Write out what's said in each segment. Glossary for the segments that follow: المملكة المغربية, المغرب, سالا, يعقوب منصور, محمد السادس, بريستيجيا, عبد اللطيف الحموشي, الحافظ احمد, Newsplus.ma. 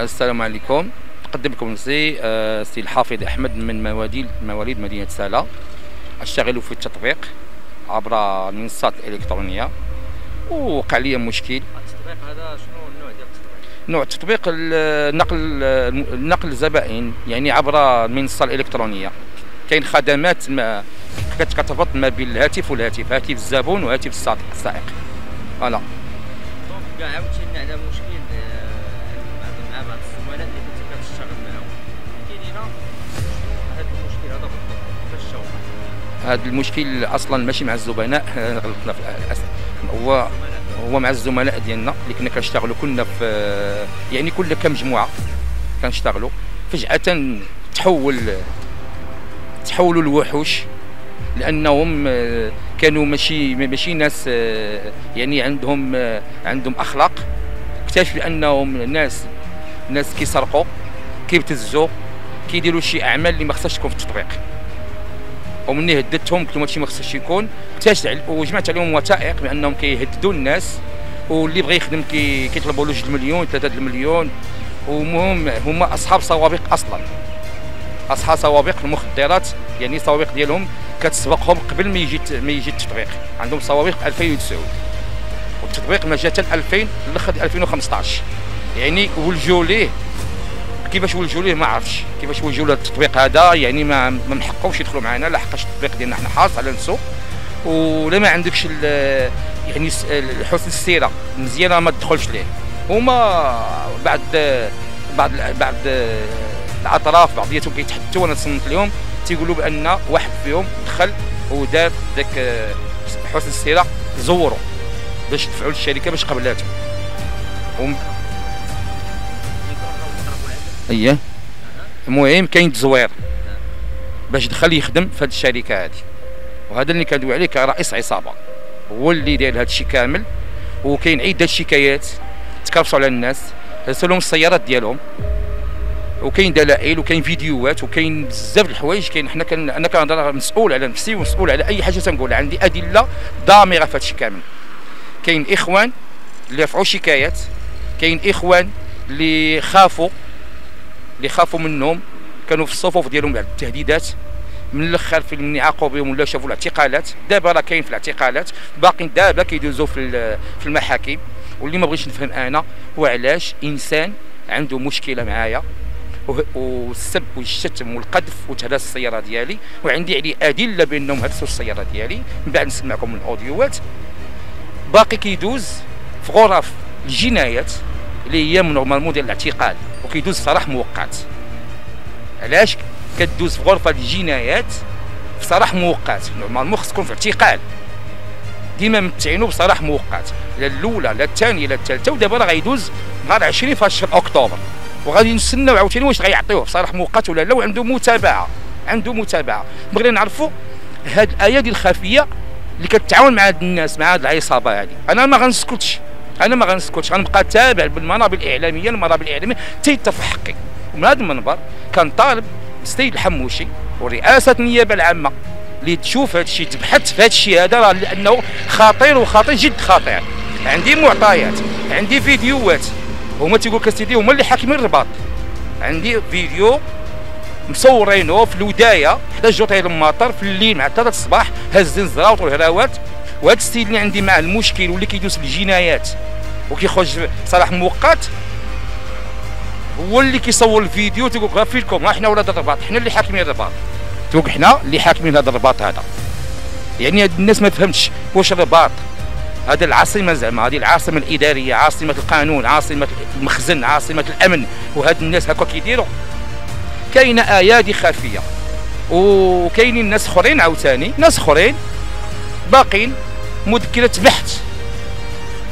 السلام عليكم. نقدم لكم نصي السي الحافظ احمد من مواليد مدينه سالا. اشتغل في التطبيق عبر المنصات الالكترونيه، ووقع لي مشكل. التطبيق هذا شنو النوع ديال التطبيق؟ نوع التطبيق نقل الزبائن، يعني عبر المنصه الالكترونيه. كاين خدمات ما كتربط ما بين الهاتف والهاتف، هاتف الزبون وهاتف السائق. فوالا. دونك كاع عاوتاني على مشكل مع بعض الزملاء اللي كنتي كتشتغل معاهم. احكي لينا شنو هذا المشكل هذا بالضبط، كيفاش شاوه؟ هذا المشكل اصلا ماشي مع الزبناء، غلطنا في الاساس. هو مع الزملاء ديالنا اللي كنا كنشتغلوا، كنا في يعني كل كمجموعه كنشتغلوا. فجأة تحولوا الوحوش، لانهم كانوا ماشي ناس يعني عندهم اخلاق. اكتشف بانهم ناس كيسرقوا، كيبتزوا، كيديروا شي اعمال اللي ما خصهاش تكون في التطبيق. ومني هددتهم قلت لهم هادشي ما خصهاش يكون. وجمعت عليهم وثائق بانهم كيهددوا الناس، واللي بغى يخدم كيطلبوا له 2 مليون 3 المليون. ومهم هما اصحاب سوابق، اصلا اصحاب سوابق المخدرات، يعني السوابق ديالهم كتسبقهم قبل ما يجي التطبيق. عندهم سوابق 2009، والتطبيق ما جا حتى 2000 لخد 2015. يعني ولجوا ليه، كيفاش ولجوا ليه ما عرفتش، كيفاش ولجوا له التطبيق هذا. يعني ما من حقهمش يدخلوا معنا، لحقاش التطبيق ديالنا حنا حاصل على نفسه. ولا ما عندكش يعني حسن السيره مزيانه ما تدخلش ليه. هما بعد الاطراف بعضياتهم كيتحدثوا، وانا تصنت لهم تيقولوا بان واحد فيهم دخل ودار ذاك حسن السيره، زوروا باش دفعوا للشركه باش قبلاتهم. اييه المهم كاين تزوير باش دخل يخدم في هذه الشركه هذه، وهذا اللي كندوي عليه كرئيس عصابه، هو اللي داير هذا الشيء كامل. وكاين عده شكايات تكرفصوا على الناس، رسلهم السيارات ديالهم، وكاين دلائل، وكاين فيديوهات، وكاين بزاف د الحوايج. كاين حنا انا كنهضر مسؤول على نفسي، ومسؤول على اي حاجه تنقولها، عندي ادله ضامغه في هذا الشيء كامل. كاين اخوان اللي رفعوا شكايات، كاين اخوان اللي خافوا منهم، كانوا في الصفوف ديالهم بعد التهديدات. من الاخر في من عاقوا بهم ولا شافوا الاعتقالات. دابا راه كاين في الاعتقالات، باقيين دابا كيدوزوا في المحاكم. واللي ما بغيتش نفهم انا هو علاش انسان عنده مشكله معايا والسب والشتم والقذف وتهرس السياره ديالي، وعندي عليه ادله بانهم هرسوا السياره ديالي. من بعد نسمعكم الاوديوات، باقي كيدوز في غرف الجنايات اللي هي من نورمالمون ديال الاعتقال، وكيدوز في سراح موقت. علاش كدوز في غرفه الجنايات في سراح موقت؟ نورمالمون خص تكون في اعتقال، ديما متعينو بصراح موقت، لا الاولى لا الثانيه لا الثالثه. ودابا راه غيدوز نهار 20 في شهر اكتوبر، وغادي نستناو عاوتاني واش غيعطيوه بصراحه مؤقت ولا لا. وعنده متابعه، عنده متابعه. بغينا نعرفوا هاد الايادي الخفيه اللي كتعاون مع هاد الناس، مع هاد العصابه هذه. انا ما غنسكتش، غنبقى تابع بالمنابر الاعلاميه حتى يتفق حقي. ومن هاد المنبر كنطالب السيد الحموشي ورئاسه النيابه العامه اللي تشوف هاد الشيء، تبحث في هاد الشيء هذا، لانه خطير، وخطير جد خطير. عندي معطيات، عندي فيديوهات. هما تيقول لك اسيدي هما اللي حاكمين الرباط. عندي فيديو مصورينه في الودايه حدا جوطيل المطر في الليل مع 3 الصباح، هازين الزراوط والهراوات. وهذا السيد اللي عندي معاه المشكل، واللي كيدوز في الجنايات وكيخرج بصراحه مؤقت، هو اللي كيصور الفيديو تيقول لك غافي لكم، ها حنا ولاد الرباط، حنا اللي حاكمين الرباط. تقول حنا اللي حاكمين هذا الرباط هذا. يعني هاد الناس ما فهمتش واش الرباط هذا العاصمه، زعما هذه العاصمه الاداريه، عاصمه القانون، عاصمه المخزن، عاصمه الامن، وهاد الناس هكا كيديروا. كاينه ايادي خفيه، وكاينين ناس اخرين عاوتاني، ناس اخرين باقين مذكرات بحث،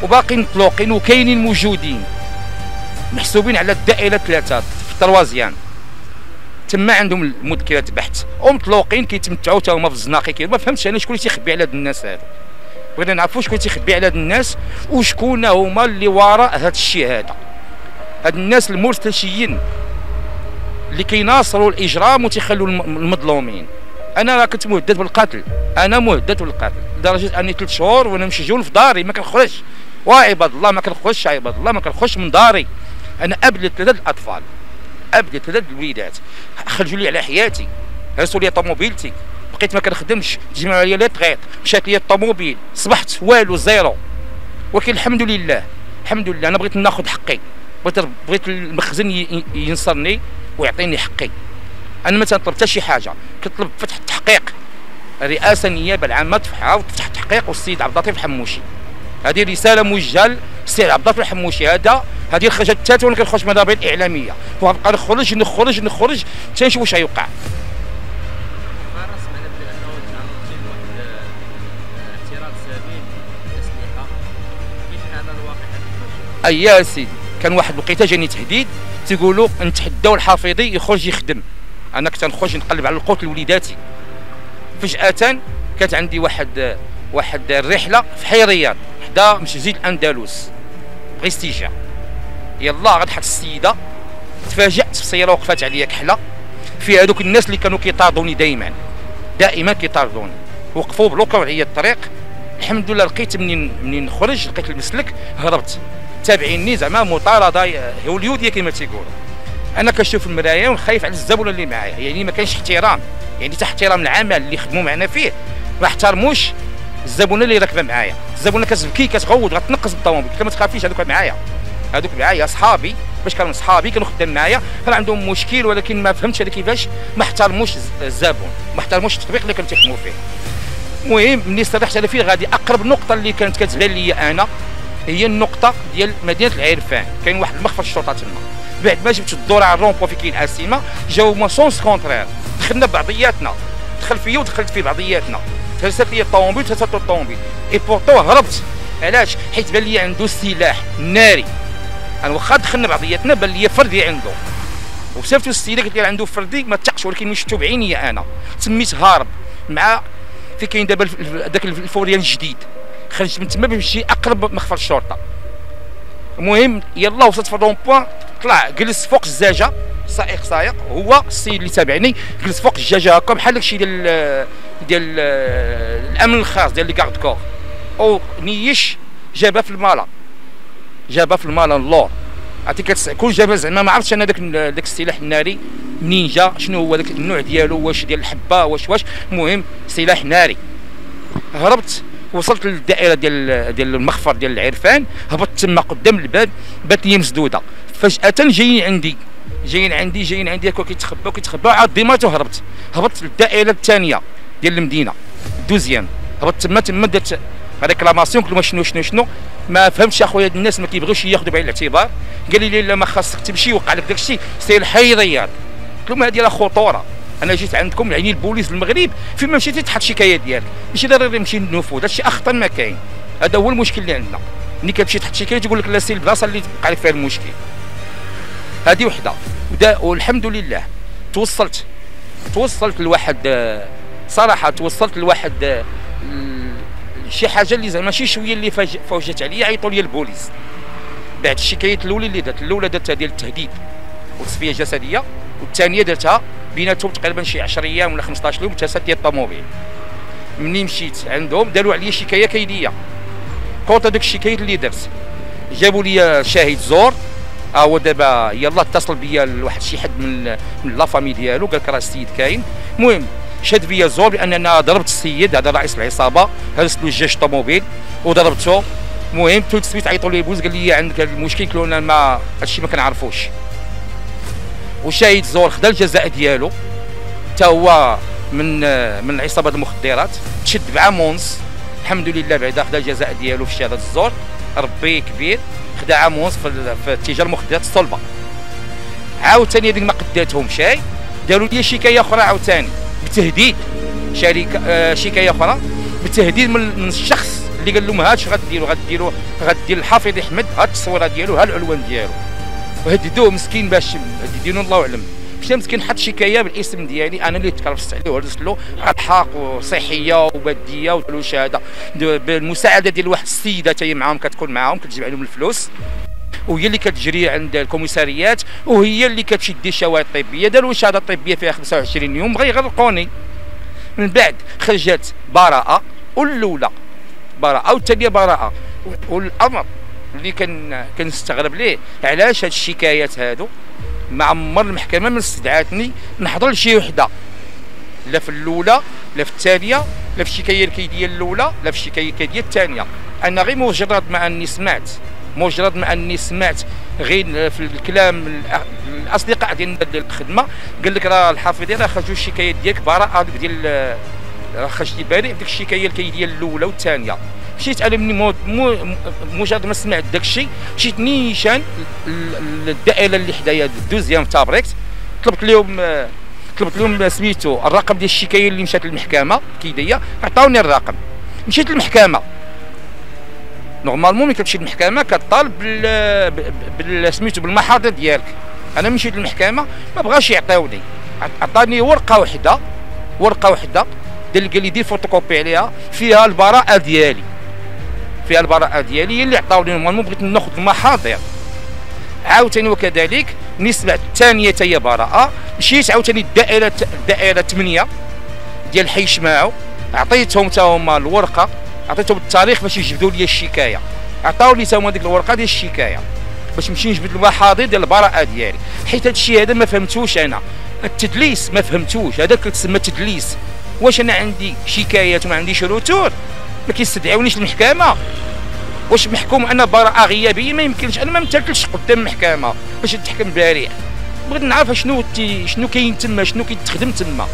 وباقين مطلوقين، وكاينين موجودين محسوبين على الدائره 3 في التروازيان. تما عندهم مذكرات بحث ومطلوقين، كيتمتعوا تا هما في الزناقي. ما فهمتش انا شكون اللي تيخبي على هاد الناس هادو. بغينا نعرفوا شكون تيخبي على هاد الناس، وشكون هما اللي وراء هاد الشيء هذا. هاد الناس المرتشيين اللي كيناصروا الاجرام وتيخلوا المظلومين. انا راه كنت مهدد بالقتل، انا مهدد بالقتل لدرجه اني 3 شهور وانا مسجون في داري، ما كنخرجش. وعباد الله ما كنخرجش، عباد الله ما كنخرجش من داري. انا اب لثلاث اطفال، اب لثلاث الوليدات، خرجوا لي على حياتي، هرسوا لي طوموبيلتي، بقيت ما كنخدمش، تجمعوا لي طريق، مشات لي الطوموبيل، صبحت والو زيرو. ولكن الحمد لله الحمد لله انا بغيت ناخذ حقي، بغيت المخزن ينصرني ويعطيني حقي. انا ما تنطلب حتى شي حاجه، كنطلب فتح التحقيق، الرئاسه النيابه العامه تفتح تحقيق والسيد عبد اللطيف الحموشي. هذه رساله موجهه للسيد عبد اللطيف الحموشي. هذه الخرجه الثالثه وانا كنخرج منابر اعلاميه، وغنبقى نخرج حتى نشوف واش غيوقع. اي يا سيدي، كان واحد الوقيته جاني تهديد تيقولوا نتحداو الحفيظي يخرج يخدم. انا كنت نخرج نقلب على القوت لوليداتي، فجأة كانت عندي واحد الرحله في حيريان حدا مسجد الاندلس بريستيجيا. يلا غنحط السيده، تفاجأت في السياره وقفات عليا كحله في هذوك الناس اللي كانوا كيطاردوني دائما كيطاردوني، وقفوا بلوكاو عليا الطريق. الحمد لله لقيت منين نخرج لقيت المسلك، هربت. تابعيني زعما مطارده هوليوديه كما تيقولوا. انا كنشوف المرايه ونخايف على الزبونه اللي معايا، يعني ما كانش احترام، يعني حتى احترام العمل اللي خدموا معنا فيه ما احترموش الزبونه اللي راكبه معايا. الزبونه كتبكي كتغوض غتنقص بالطوموبيل، قلت ما تخافيش هذوك معايا اصحابي، باش كانوا اصحابي كانوا خدام معايا، كان عندهم مشكل ولكن ما فهمتش انا كيفاش ما احترموش الزبون، ما احترموش التطبيق اللي كنتيخدموا فيه. المهم ملي استريحت انا فيه غادي اقرب نقطه اللي كانت كتبان ليا انا هي النقطه ديال مدينه العرفان، كاين واحد المخفر الشرطه تما. بعد ما جبت الدور على الرونبو في كاين العاصمه جاو ما سونس كونترير، دخلنا بعضياتنا، دخل فيا ودخلت في بعضياتنا، تهرست لي الطوموبيل تهرست الطوموبيل اي بورتو هربت. علاش؟ حيت بان لي عنده السلاح الناري. انا واخا دخلنا بعضياتنا بان لي فردي عنده، وصيفطو السيده قالت لي عنده فردي ما تثقش، ولكن ملي شفتو بعينيا انا تميت هارب. مع في كاين دابا داك الفوريان الجديد، خرجت من تما باش نمشي اقرب مخفر الشرطه. المهم يلا وصلت في الرون بوان، طلع جلس فوق الزجاجه، السائق سايق، هو السيد اللي تابعني جلس فوق الزجاجه هكا بحال داكشي ديال الامن الخاص ديال لي كارد كور، او نيش جابها في المالا، اللور عطيك كتسكر جابها. زعما ما عرفتش انا داك السلاح الناري منين جا، شنو هو داك النوع ديالو، واش ديال الحبه واش. المهم سلاح ناري، هربت وصلت للدائره ديال المخفر ديال العرفان، هبطت تما قدام الباب، بات لي مسدوده. فجأة جايين عندي هكا كيتخباو، عاد ديماتو هربت، هبطت للدائره الثانيه ديال المدينه الدوزيام، هبطت تما درت ريكلاماسيون قلت لهم شنو ما فهمتش. اخويا هاد الناس ما كيبغيوش ياخذوا بعين الاعتبار، قال لي لا ما خاصك تمشي وقع لك داكشي سير الحيريات. قلت لهم هذه راه خطوره، انا جيت عندكم يعني البوليس المغرب فيما مشيتي تحط شكايه ديالك، ماشي ضروري نمشي للنفوذ، هادشي اخطر ما كاين. هذا هو المشكل اللي عندنا، ملي كتمشي تحط شكايه تقول لك لا سير البلاصه اللي تبقى لك فيها المشكل. هذه وحده، والحمد لله توصلت لواحد صراحه، توصلت لواحد شي حاجه اللي زعما شي شويه اللي فوجات عليا. عيطوا لي البوليس بعد الشكايه الاولى اللي درت، الاولى درتها ديال التهديد وتصفيه جسديه، والثانيه درتها بيناتهم تقريبا شي 10 ايام ولا 15 يوم تسات ديال الطوموبيل. مني مشيت عندهم داروا عليا شكايه كيديه كونط هذوك الشكايات اللي درت، جابوا لي شاهد زور. ها هو دابا يلاه اتصل بيا لواحد شي حد من لافامي ديالو قال لك راه السيد كاين. المهم شاد بيا الزور بان انا ضربت السيد هذا رئيس العصابه، هرست له الجاج طوموبيل وضربته. المهم تو تسميت عيطوا لي البوليس قال لي عندك هذا المشكل، قلت له ما هادشي ما كنعرفوش. وشاهد زور خدا الجزاء ديالو حتى هو من عصابه المخدرات، تشد 7 مونس الحمد لله. بعدا خدا الجزاء ديالو في شهاده الزور، ربي كبير، خدا 1 مونس في التجاره المخدرات الصلبه. عاوتاني هذيك ما قداتهم شي، داروا لي شكايه اخرى عاوتاني بتهديد شركه، شكايه اخرى بتهديد من الشخص اللي قال لهم هادش غدير الحافظ احمد، هاد التصويره ديالو ها العنوان ديالو، وهددوه مسكين باش هددينو الله اعلم. مشى مسكين حط شكايه بالاسم ديالي انا اللي تكرفست عليه وهرست له الحاق وصحيه وماديه وله شهاده بالمساعده ديال واحد السيده تاهي معاهم كتكون معاهم كتجمع لهم الفلوس، وهي اللي كتجري عند الكوميساريات وهي اللي كتشد الشواهد الطبيه. داروا شهاده طبيه فيها 25 يوم بغا يغرقوني. من بعد خرجت براءه، والاولى براءه والثانيه براءه، والامر اللي كنستغرب ليه علاش هاد الشكايات هادو. ما عمر المحكمه ما استدعاتني نحضر لشي وحده، لا في الاولى لا في الثانيه لا في الشكايه الكيديه الاولى لا في الشكايه الكيديه الثانيه. انا غير مجرد ما اني سمعت غير في الكلام الاصدقاء ديال الخدمه قال لك راه الحافظين راه خرجوا الشكايات ديالك براءه ديال راه خرجتي باري بديك الشكايه الكيديه الاولى والثانيه. مشيت انا مني مجرد ما سمعت داك الشيء مشيت نيشان الدائره اللي حدايا الدوزيام تابريكت، طلبت لهم سميتو الرقم ديال الشكايه اللي مشات للمحكمه الكيديه، عطاوني الرقم. مشيت للمحكمه نورمالمون ملي كتمشي للمحكمه كطالب سميتو بالمحاضر ديالك. انا مشيت للمحكمه ما بغاش يعطيوني، عطاني ورقه وحده قال لي دير فوتوكوبي عليها فيها البراءه ديالي، هي اللي عطاوني. نورمالمون بغيت ناخذ المحاضر عاوتاني، وكذلك نسبة الثانيه هي براءه. مشيت عاوتاني الدائره 8 ديال الحي شماعو، عطيتهم تا هما الورقه، عطيتهم التاريخ باش يجبدوا لي الشكايه، عطاوني تا هما ديك الورقه ديال الشكايه باش نمشي نجبد المحاضر ديال البراءه ديالي. حيت هذا الشيء هذا ما فهمتوش انا، التدليس ما فهمتوش، هذا كتسمى تدليس. واش انا عندي شكايات وما عنديش روتور ما كيستدعونيش المحكمه؟ واش محكوم انا براءه غيابيه؟ ما يمكنش، انا ما متاكلش قدام المحكمه باش نتحكم بريء. بغيت نعرف شنو كاين تما، شنو كيتخدم تما.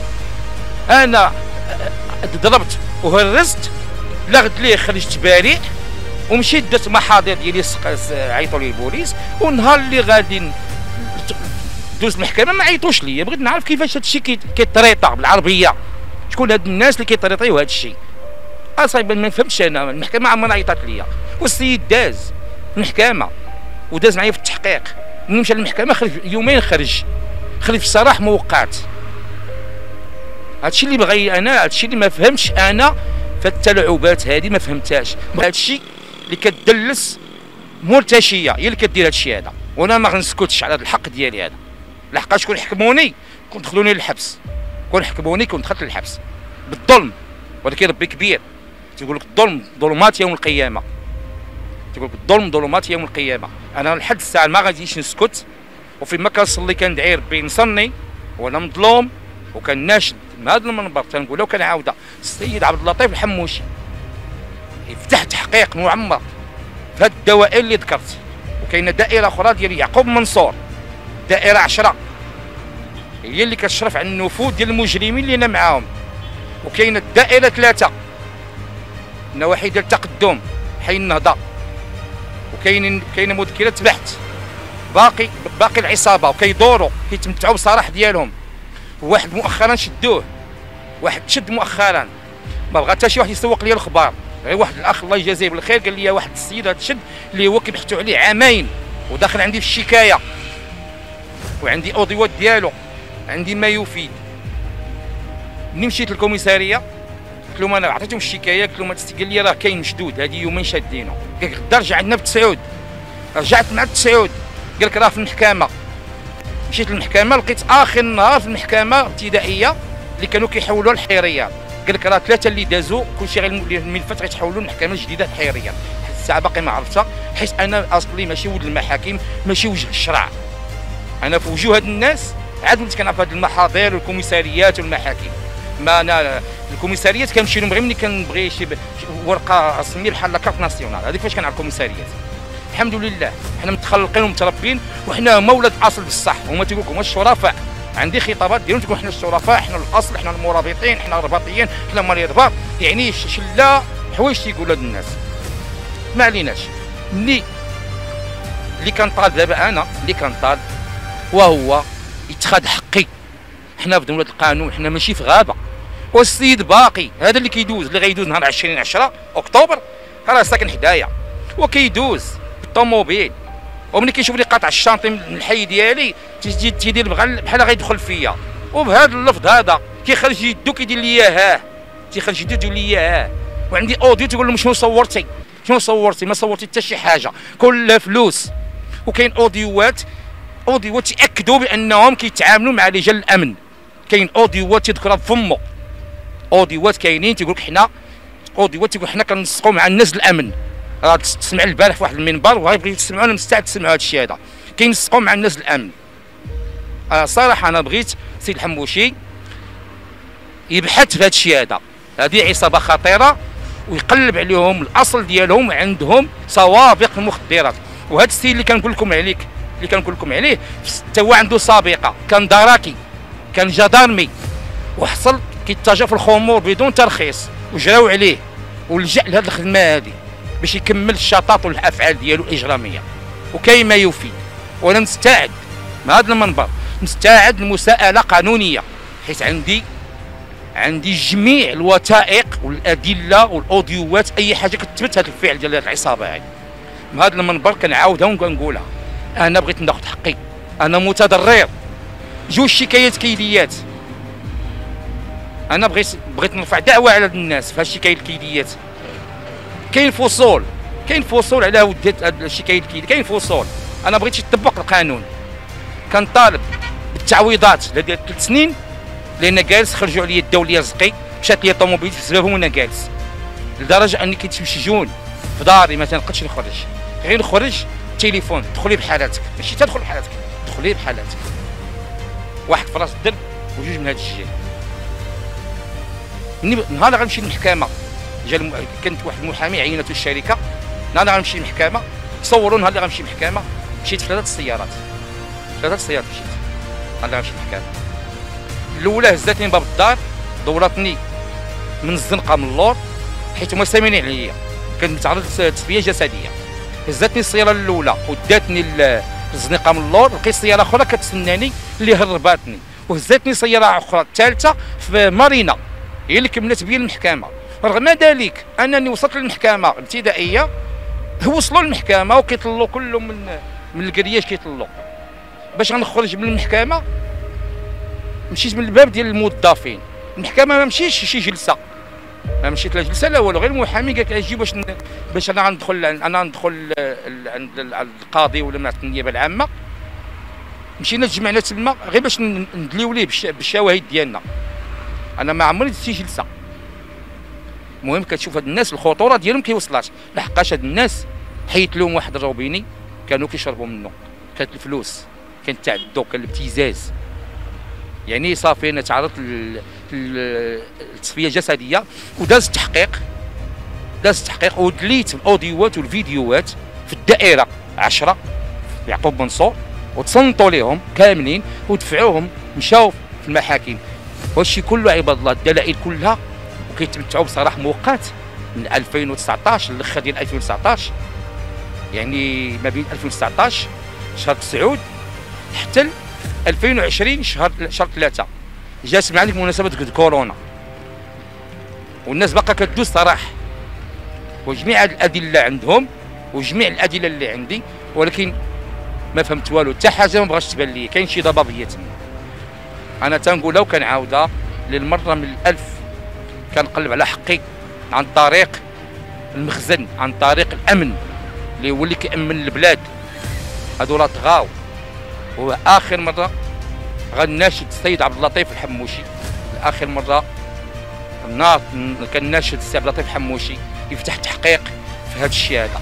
انا ضربت وهرست، لا غد ليه خرجت بريء ومشيت درت محاضر ديالي، عيطوا لي البوليس، والنهار اللي غادي دوز المحكمه ما عيطوش ليا. بغيت نعرف كيفاش هادشي كيتريطا بالعربيه، شكون هاد الناس اللي كيطريطيو هادشي اصايب. ما فهمتش انا، المحكمه عمرها عيطات ليا. والسيد داز المحكمه وداز معايا في التحقيق، ملي مشى للمحكمه خرج يومين، خرج في صراح موقعات. هادشي اللي بغي انا، هادشي اللي ما فهمتش انا في التلاعبات هادي، ما فهمتهاش. هادشي اللي كتدلس مرتشيه هي اللي كدير هادشي هذا، وانا ما غنسكتش على هذا الحق ديالي هذا. لحقاش كون حكموني كنت دخلوني للحبس، كون دخلت للحبس بالظلم. ولكن ربي كبير تيقول لك الظلم ظلمات يوم القيامه، انا لحد الساعه ما غاديش نسكت. وفي ما كنصلي كندعي ربي نصني وانا مظلوم وكناشد من هذا المنبر تنقولها وكنعاودها. السيد عبد اللطيف الحموشي يفتح تحقيق معمق في هاد الدوائر اللي ذكرت، وكاينه دائره اخرى ديال يعقوب منصور، دائره 10 هي اللي كتشرف على النفوذ ديال المجرمين اللي انا معاهم، وكاينه الدائره 3 نواحي ديال التقدم حي النهضه، وكاينه مذكره بحث باقي العصابه وكيدوروا كيتمتعوا بالصراح ديالهم. واحد مؤخرا شدوه، واحد شد مؤخرا ما بغى حتى شي واحد يسوق ليا الخبار، غير واحد الاخ الله يجازيه بالخير قال لي واحد السيد هذا شد اللي هو كيبحثوا عليه عامين وداخل عندي في الشكايه وعندي اوديوات ديالو، عندي ما يفيد. ملي مشيت للكوميساريه قلت لهم انا عطيتهم الشكايه، قلت لهم قال لي راه كاين مشدود هذه يومين شادينه، قال لك غدا رجع عندنا بتسعود. رجعت مع بتسعود قال لك راه في المحكمه. مشيت للمحكمه لقيت اخر نهار في المحكمه الابتدائيه اللي كانوا كيحولوا الحيريه، قال لك راه 3 اللي دازوا كلشي غير الملفات غيتحولوا للمحكمه الجديده الحيريه. الساعه باقي ما عرفتها، حيت انا اصلي ماشي ولد المحاكم، ماشي وجه الشرع. انا في وجوه هاد الناس عاد وليت كنعرف هاد المحاضر والكوميساريات والمحاكم. ما انا الكوميساريات كنمشي لهم غير ملي كنبغي شي ورقه رسميه بحال لا كارت ناسيونال، هذيك فاش كنعرف الكوميساريات. الحمد لله حنا متخلقين ومتربين وحنا هما ولاد الاصل بصح، هما تيقول لكم الشرفاء. عندي خطابات ديالهم تيقول حنا الشرفاء، حنا الاصل، حنا المرابطين، حنا الرباطيين، حنا مالي رباط، يعني شله حوايج تيقولوا هاد الناس. ما عليناش. اللي كنطالب دابا انا وهو يتخاد حقي. حنا في دولة القانون، حنا ماشي في غابة. والسيد باقي هذا اللي كيدوز، اللي غيدوز نهار 20/10 اكتوبر راه ساكن حدايا وكيدوز بالطوموبيل، وملي كيشوفني قاطع الشانطي من الحي ديالي تيدير بحال غيدخل فيا، وبهذا اللفظ هذا كيخرج يدو كيدير ليا هاه، تيخرج يدو يدير ليا هاه. وعندي اوديو تيقول لهم شنو صورتي؟ ما صورتي حتى شي حاجة، كلها فلوس. وكاين اوديوات تاكدوا بانهم كيتعاملوا مع رجال الامن، كاين اوديوات تذكرها بفمو، اوديوات كاينين تيقول لك حنا كنسقوا مع الناس الامن، راه تسمع البارح في واحد المنبر وغيبغيو يسمعونا، مستعد تسمعوا هذا الشيء هذا، كينسقوا مع الناس الامن. صراحه انا بغيت سيد الحموشي يبحث في هذا الشيء هذا، هذه عصابه خطيره ويقلب عليهم الاصل ديالهم، عندهم سوابق المخدرات. وهذا السيد اللي كنقول لكم عليه حتى هو عنده سابقه، كان دراكي، كان جدارمي، وحصل كيتجا في الخمور بدون ترخيص وجراو عليه ولجا لهذه الخدمه هذه باش يكمل الشطاط والافعال ديالو الاجراميه. وكاين ما يوفي، وانا مستعد من هذا المنبر، مستعد لمساءله قانونيه، حيت عندي جميع الوثائق والادله والاوديوات، اي حاجه كتثبت هذا الفعل ديال هذه العصابه هذه. من هذا المنبر كنعاودها وكنقولها، انا بغيت ناخذ حقي، انا متضرر، جوج شكايات كيديات، انا بغيت نرفع دعوه على الناس في هذه الشكايات الكيديات. كاين فصول على ود هذه الشكايات الكيديات، كاين فصول. انا بغيت يطبق القانون، كنطالب بالتعويضات ديال 3 سنين، لان جالس خرجوا عليا الدوليه زقي، مشات لي طوموبيل بسببهم وانا جالس، لدرجه اني كيتمشجون في داري، ما تنقدش نخرج، غير نخرج تليفون دخلي بحالاتك، ماشي تدخل بحالاتك، دخلي بحالاتك، واحد في راس الدرب وجوج من هاد الجهه. نهار غنمشي للمحكمه، كانت واحد المحامي عينته الشركه، نهار غنمشي للمحكمه، صوروا نهار اللي غنمشي للمحكمه، مشيت في 3 سيارات، 3 سيارات مشيت، نهار غنمشي للمحكمه، الاولى هزاتني من باب الدار، دورتني من الزنقه من اللور، حيت هما سامعين عليا، كنت متعرض لتصفيه جسديه. هزتني السياره الاولى وداتني الزنيقه من اللور، لقيت سياره اخرى كتسناني اللي هرباتني، وهزتني سياره اخرى الثالثه في مارينا، هي اللي كملت بيا المحكمه. رغم ذلك انني وصلت للمحكمه الابتدائيه، وصلوا للمحكمه وكيطلوا كلهم من الكرياج كيطلوا، باش غنخرج من المحكمه مشيت من الباب ديال الموظفين، المحكمه ما مشيتش شي جلسه، ما مشيت لا جلسه لا والو، غير المحامي قال لي اجي باش انا غندخل عند القاضي ولا من النيابه العامه. مشينا تجمعنا تما غير باش ندليو ليه بالشواهد ديالنا، انا ما عمري درت شي جلسه. المهم كتشوف هاد الناس الخطوره ديالهم كيوصلات، لحقاش هاد الناس حيت لهم واحد الروبيني كانوا كيشربوا منه، كانت الفلوس، كان التعدو، كان الابتزاز، يعني صافي انا تعرضت لتصفيه جسديه. وداز التحقيق، ودليت الاوديوات والفيديوهات في الدائره 10 يعقوب منصور، وتصنتوا ليهم كاملين ودفعوهم، مشاو في المحاكم. وهادشي كله عباد الله، الدلائل كلها، وكيتمتعوا بصراحه موقات من 2019 للخا ديال 2019، يعني ما بين 2019 شهر سعود حتى 2020 شهر 3 جات مع ديك مناسبه كورونا، والناس باقا كدوز صراحه، وجميع الادله عندهم، وجميع الادله اللي عندي، ولكن ما فهمت والو، حتى حاجه ما بغاش تبان لي، كاين شي ضبابيه تما. انا تنقولها وكنعاودها للمره من الالف، كنقلب على حقي عن طريق المخزن، عن طريق الامن اللي هو اللي كيامن البلاد. هادو راه طغاو، واخر مره غناشد السيد عبد اللطيف الحموشي، اخر مره كناشد السيد عبد اللطيف الحموشي يفتح تحقيق في هذا الشيء هذا،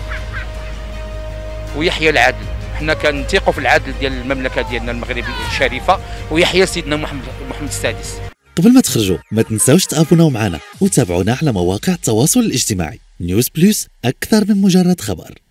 ويحيى العدل. حنا كنثيقوا في العدل ديال المملكه ديالنا المغربيه الشريفه، ويحيى سيدنا محمد السادس. قبل ما تخرجوا ما تنساوش تابوناو معنا وتابعونا على مواقع التواصل الاجتماعي. نيوز بلس، اكثر من مجرد خبر.